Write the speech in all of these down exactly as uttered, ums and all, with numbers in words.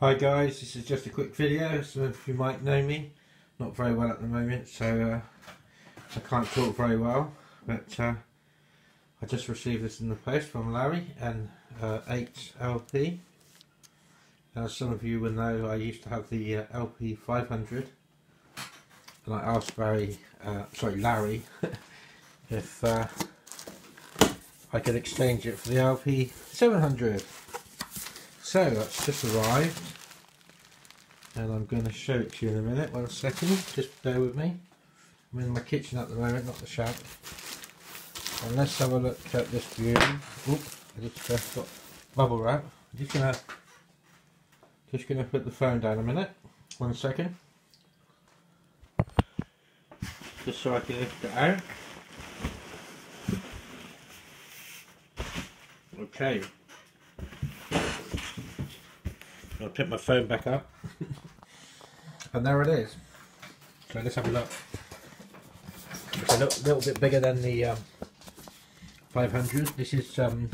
Hi guys, this is just a quick video. Some of you might know me, not very well at the moment, so uh, I can't talk very well, but uh, I just received this in the post from Larry N eight L P. As some of you will know, I used to have the uh, L P five hundred, and I asked Barry, uh, sorry Larry if uh, I could exchange it for the L P seven hundred. So that's just arrived, and I'm going to show it to you in a minute. One second, just bear with me. I'm in my kitchen at the moment, not the shack. And let's have a look at this beauty. Oop, I just uh, got bubble wrap. I'm just going to just going to put the phone down a minute. One second, just so I can lift it out. Okay. I'll pick my phone back up and there it is. So let's have a look. It's a little, little bit bigger than the um, five hundred. This is um,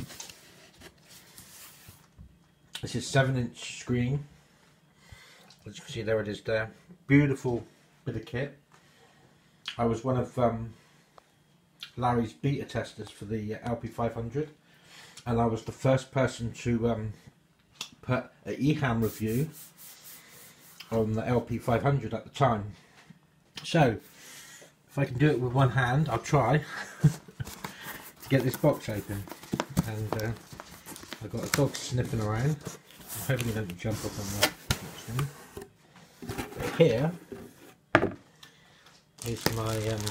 this is seven inch screen. As you can see, there it is there. Beautiful bit of kit. I was one of um, Larry's beta testers for the L P five hundred, and I was the first person to um, put an EHam review on the L P five hundred at the time. So if I can do it with one hand, I'll try to get this box open. And uh, I've got a dog sniffing around. I'm hoping he doesn't jump up on that thing. But here is my um,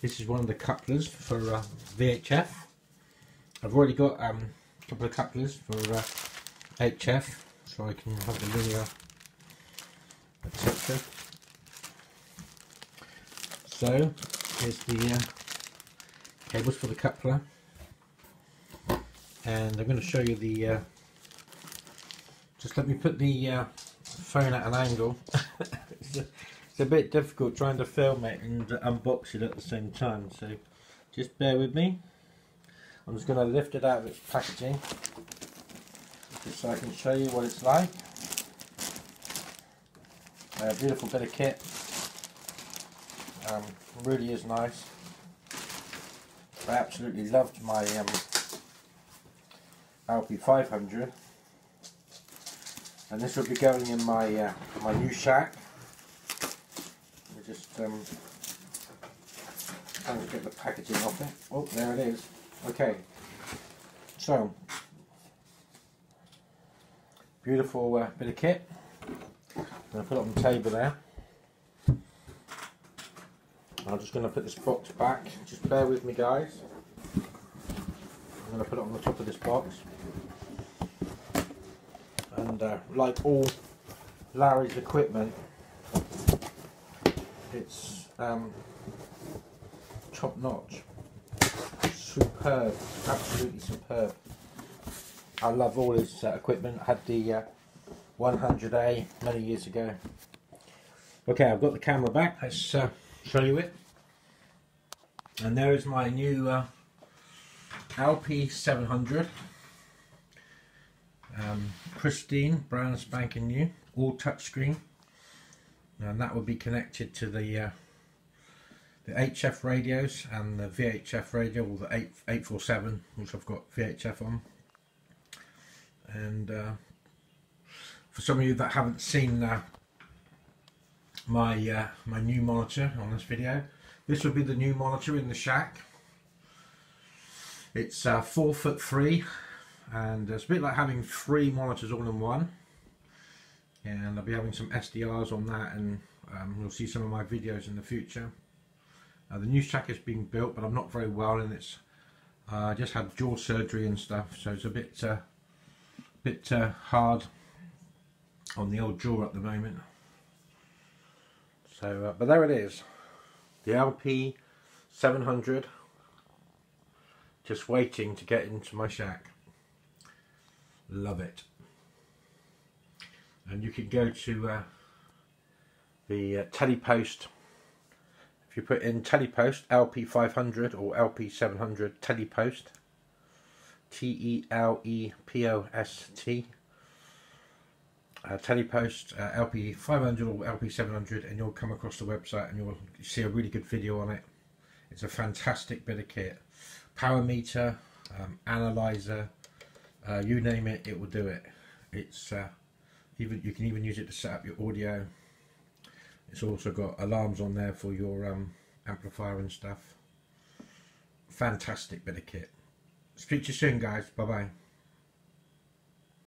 this is one of the couplers for uh, V H F. I've already got um, a couple of couplers for uh, H F, so I can have the linear, et cetera. So here's the uh, cables for the coupler, and I'm going to show you the. Uh, just let me put the uh, phone at an angle. it's, a, it's a bit difficult trying to film it and unbox it at the same time, so just bear with me. I'm just going to lift it out of its packaging, just so I can show you what it's like. A beautiful bit of kit, um, really is nice. I absolutely loved my um, L P five hundred, and this will be going in my uh, my new shack. We'll just um, trying to get the packaging off it. Oh, there it is. Okay, so beautiful uh, bit of kit. I'm going to put it on the table there. I'm just going to put this box back. Just bear with me, guys. I'm going to put it on the top of this box. And uh, like all Larry's equipment, it's um, top notch. Superb, absolutely superb. I love all his uh, equipment. I had the uh, one hundred A many years ago. Okay, I've got the camera back. Let's uh, show you it. And there is my new uh, L P seven hundred. Um, pristine, brown spanking new, all touchscreen. And that will be connected to the uh, the H F radios and the V H F radio, or the eight, eight forty-seven, which I've got V H F on. And uh, for some of you that haven't seen uh, my uh, my new monitor on this video, this will be the new monitor in the shack. It's uh, four foot three, and it's a bit like having three monitors all in one. And I'll be having some S D Rs on that, and um, you'll see some of my videos in the future. Uh, the new shack is being built, but I'm not very well, and it's I uh, just had jaw surgery and stuff, so it's a bit. Uh, bit uh, hard on the old jaw at the moment. So uh, but there it is, the L P seven hundred, just waiting to get into my shack. Love it. And you can go to uh, the uh, Telepost. If you put in Telepost L P five hundred or L P seven hundred Telepost, T E L E P O S T, uh, Telepost uh, L P five hundred or L P seven hundred, and you'll come across the website and you'll see a really good video on it. It's a fantastic bit of kit. Power meter, um, analyzer, uh, you name it, it will do it. It's uh, even you can even use it to set up your audio. It's also got alarms on there for your um, amplifier and stuff. Fantastic bit of kit. Speak to you soon, guys. Bye bye.